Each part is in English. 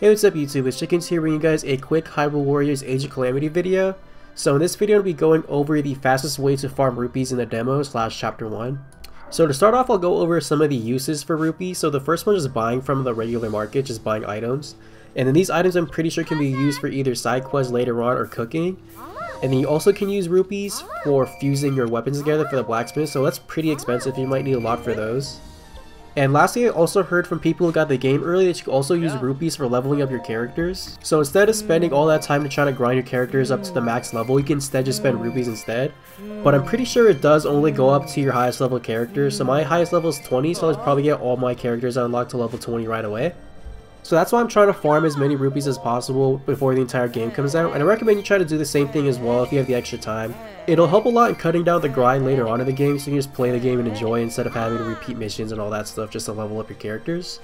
Hey, what's up YouTube, it's Chickenz here bringing you guys a quick Hyrule Warriors Age of Calamity video. So in this video I'll be going over the fastest way to farm rupees in the demo slash chapter 1. So to start off, I'll go over some of the uses for rupees. So the first one is buying from the regular market, just buying items. And then these items I'm pretty sure can be used for either side quests later on or cooking. And then you also can use rupees for fusing your weapons together for the blacksmith, so that's pretty expensive, you might need a lot for those. And lastly, I also heard from people who got the game early that you can also use rupees for leveling up your characters. So instead of spending all that time to try to grind your characters up to the max level, you can instead just spend rupees instead. But I'm pretty sure it does only go up to your highest level character, so my highest level is 20, so I'll probably get all my characters unlocked to level 20 right away. So that's why I'm trying to farm as many rupees as possible before the entire game comes out, and I recommend you try to do the same thing as well if you have the extra time. It'll help a lot in cutting down the grind later on in the game, so you can just play the game and enjoy instead of having to repeat missions and all that stuff just to level up your characters.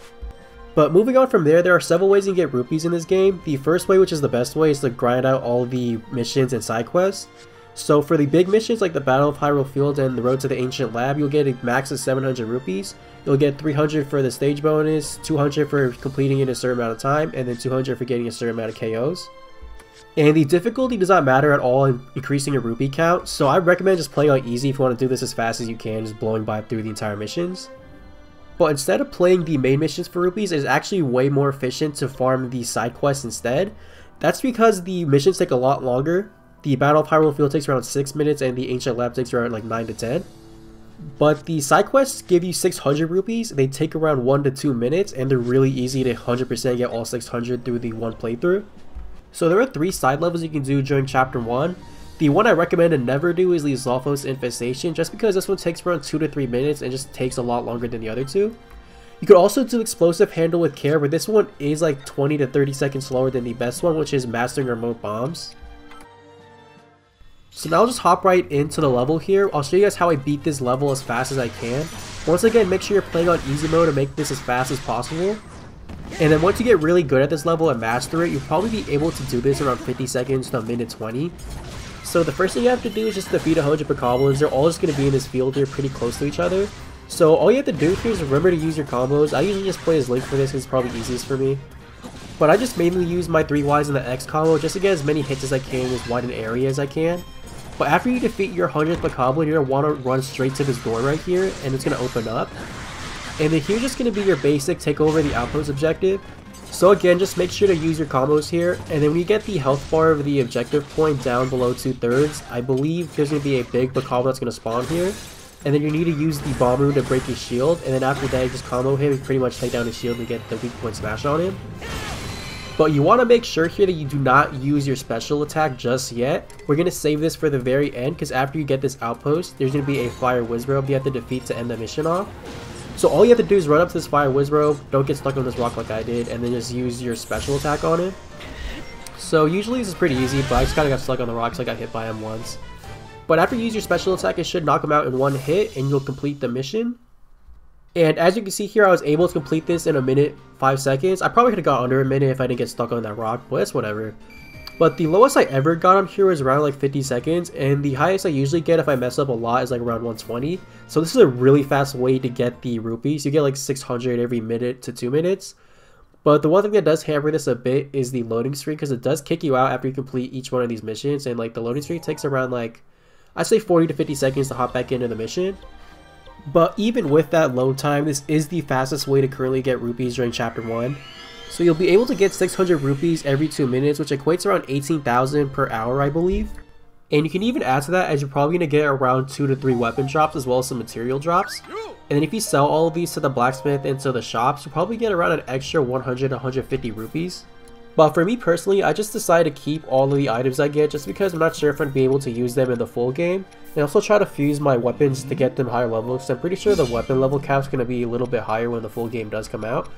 But moving on from there, there are several ways you can get rupees in this game. The first way, which is the best way, is to grind out all the missions and side quests. So for the big missions like the Battle of Hyrule Field and the Road to the Ancient Lab, you'll get a max of 700 rupees. You'll get 300 for the stage bonus, 200 for completing it in a certain amount of time, and then 200 for getting a certain amount of KOs. And the difficulty does not matter at all in increasing your rupee count, so I recommend just playing on easy if you want to do this as fast as you can, just blowing by through the entire missions. But instead of playing the main missions for rupees, it is actually way more efficient to farm the side quests instead. That's because the missions take a lot longer. The Battle of Hyrule Field takes around 6 minutes and the Ancient Lab takes around like 9 to 10. But the side quests give you 600 rupees, they take around 1 to 2 minutes, and they're really easy to 100% get all 600 through the one playthrough. So there are 3 side levels you can do during chapter 1. The one I recommend to never do is the Zophos infestation, just because this one takes around 2 to 3 minutes and just takes a lot longer than the other two. You could also do explosive handle with care, but this one is like 20 to 30 seconds slower than the best one, which is mastering remote bombs. So now I'll just hop right into the level here. I'll show you guys how I beat this level as fast as I can. Once again, make sure you're playing on easy mode to make this as fast as possible. And then once you get really good at this level and master it, you'll probably be able to do this around 50 seconds to a minute 20. So the first thing you have to do is just defeat 100 Bokoblins. They're all just going to be in this field here pretty close to each other. So all you have to do here is remember to use your combos. I usually just play as Link for this because it's probably easiest for me. But I just mainly use my 3 Ys and the X combo just to get as many hits as I can in as wide an area as I can. But after you defeat your 100th Bokoblin, you're going to want to run straight to this door right here, and it's going to open up. And then here's just going to be your basic take over the outpost objective. So again, just make sure to use your combos here, and then when you get the health bar of the objective point down below 2/3, I believe there's going to be a big Bokoblin that's going to spawn here. And then you need to use the bomb rune to break his shield, and then after that you just combo him and pretty much take down his shield and get the weak point smash on him. But you want to make sure here that you do not use your special attack just yet. We're going to save this for the very end, because after you get this outpost, there's going to be a fire whiz robe you have to defeat to end the mission off. So all you have to do is run up to this fire whiz robe, don't get stuck on this rock like I did, and then just use your special attack on it. So usually this is pretty easy, but I just kind of got stuck on the rocks, so I got hit by him once. But after you use your special attack, it should knock him out in one hit, and you'll complete the mission. And as you can see here, I was able to complete this in a minute 5 seconds. I probably could have got under a minute if I didn't get stuck on that rock, but it's whatever. But the lowest I ever got on here was around like 50 seconds, and the highest I usually get if I mess up a lot is like around 120. So this is a really fast way to get the rupees. You get like 600 every minute to 2 minutes. But the one thing that does hamper this a bit is the loading screen, because it does kick you out after you complete each one of these missions, and like the loading screen takes around like I'd say 40 to 50 seconds to hop back into the mission. But even with that load time, this is the fastest way to currently get rupees during chapter 1. So you'll be able to get 600 rupees every 2 minutes, which equates around 18,000 per hour, I believe. And you can even add to that, as you're probably going to get around 2 to 3 weapon drops as well as some material drops. And then if you sell all of these to the blacksmith and to the shops, you'll probably get around an extra 100 to 150 rupees. But for me personally, I just decided to keep all of the items I get just because I'm not sure if I'd be able to use them in the full game. And also try to fuse my weapons to get them higher level, because I'm pretty sure the weapon level cap's going to be a little bit higher when the full game does come out.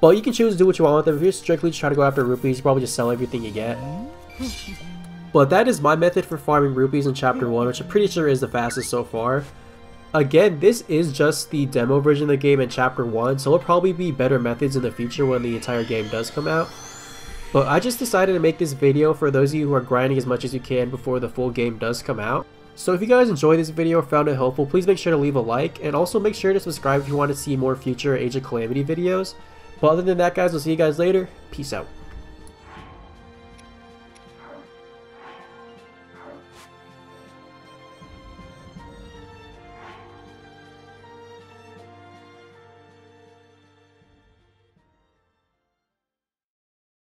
But you can choose to do what you want with them. If you're strictly trying to go after rupees, you probably just sell everything you get. But that is my method for farming rupees in chapter 1, which I'm pretty sure is the fastest so far. Again, this is just the demo version of the game in chapter 1, so it'll probably be better methods in the future when the entire game does come out. But I just decided to make this video for those of you who are grinding as much as you can before the full game does come out. So if you guys enjoyed this video or found it helpful, please make sure to leave a like, and also make sure to subscribe if you want to see more future Age of Calamity videos. But other than that guys, I'll see you guys later. Peace out.